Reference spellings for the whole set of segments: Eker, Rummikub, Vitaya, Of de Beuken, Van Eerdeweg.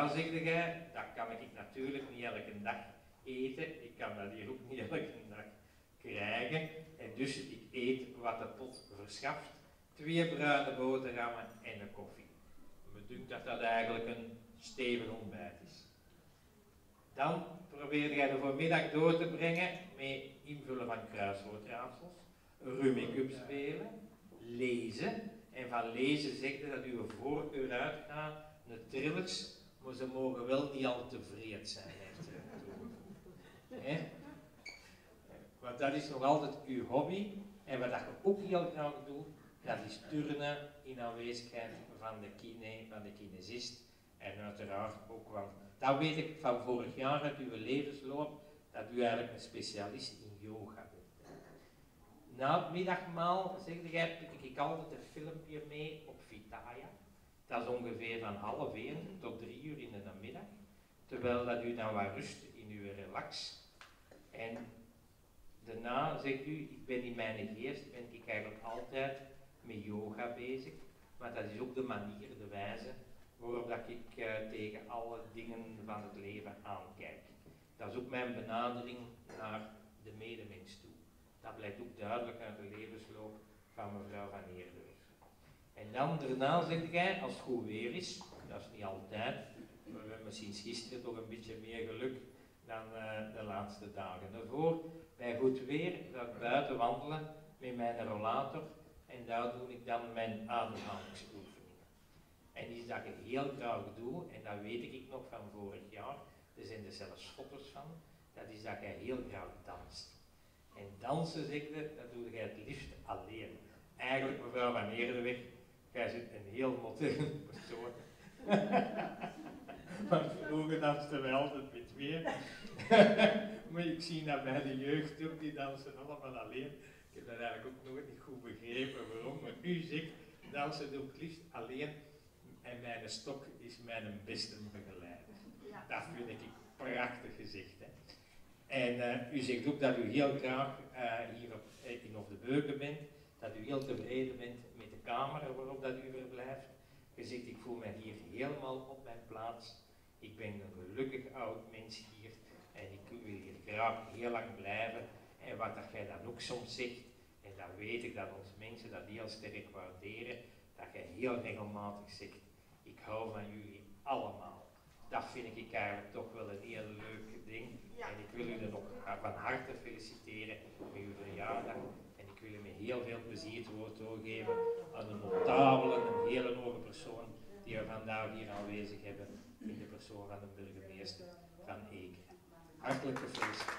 ja, zegde jij, dat kan ik natuurlijk niet elke dag eten, ik kan dat hier ook niet elke dag krijgen. En dus ik eet wat de pot verschaft, 2 bruine boterhammen en een koffie. Me dunkt dat dat eigenlijk een stevig ontbijt is. Dan probeer jij de voormiddag door te brengen met invullen van kruiswoordraadsels, rummikub spelen, lezen. En van lezen zegt dat uw voorkeur uitgaat naar thrillers, maar ze mogen wel niet al te vreed zijn. Want dat is nog altijd uw hobby. En wat je ook heel graag doet, dat is turnen in aanwezigheid van de kinesist. En uiteraard ook, want dat weet ik van vorig jaar uit uw levensloop, dat u eigenlijk een specialist in yoga bent. Na het middagmaal, zeg jij, pik ik altijd een filmpje mee op Vitaya. Dat is ongeveer van 12:30 tot 3:00 in de namiddag. Terwijl dat u dan wat rust in uw relax. En daarna zegt u, ik ben in mijn geest, ben ik eigenlijk altijd met yoga bezig. Maar dat is ook de manier, de wijze, waarop dat ik tegen alle dingen van het leven aankijk. Dat is ook mijn benadering naar de medemens toe. Dat blijkt ook duidelijk uit de levensloop van mevrouw Van Eerdeweg. En dan daarna zeg jij, als het goed weer is, dat is niet altijd, maar we hebben sinds gisteren toch een beetje meer geluk dan de laatste dagen. Daarvoor, bij goed weer, ga ik buiten wandelen met mijn rollator en daar doe ik dan mijn ademhalingsoefeningen. En iets dat ik heel graag doe, en dat weet ik nog van vorig jaar, er zijn er zelfs foto's van, dat is dat jij heel graag danst. En dansen, zeg je, dat doe jij het liefst alleen. Eigenlijk, mevrouw Van Eerdeweg, jij zit een heel moderne persoon. Want vroeger dansten wij altijd met weer. Maar ik zie dat bij de jeugd ook, die dansen allemaal alleen. Ik heb dat eigenlijk ook nooit niet goed begrepen waarom. Maar u zegt, dansen doe ik het liefst alleen. En mijn stok is mijn beste begeleider. Ja. Dat vind ik prachtig gezegd. Hè? En u zegt ook dat u heel graag hier in Of de Beuken bent, dat u heel tevreden bent met de kamer waarop dat u verblijft. U zegt, ik voel mij hier helemaal op mijn plaats, ik ben een gelukkig oud mens hier en ik wil hier graag heel lang blijven. En wat dat jij dan ook soms zegt, en dat weet ik dat onze mensen dat heel sterk waarderen, dat jij heel regelmatig zegt, ik hou van jullie allemaal. Dat vind ik eigenlijk toch wel een heel leuk ding. Ja. En ik wil u dan ook van harte feliciteren met uw verjaardag. En ik wil u met heel veel plezier het woord doorgeven aan een notabele, een hele hoge persoon die we vandaag hier aanwezig hebben in de persoon van de burgemeester van Eker. Hartelijk gefeliciteerd.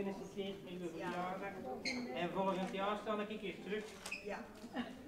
Gefeliciteerd met uw verjaardag. En volgend jaar sta ik hier terug. Ja.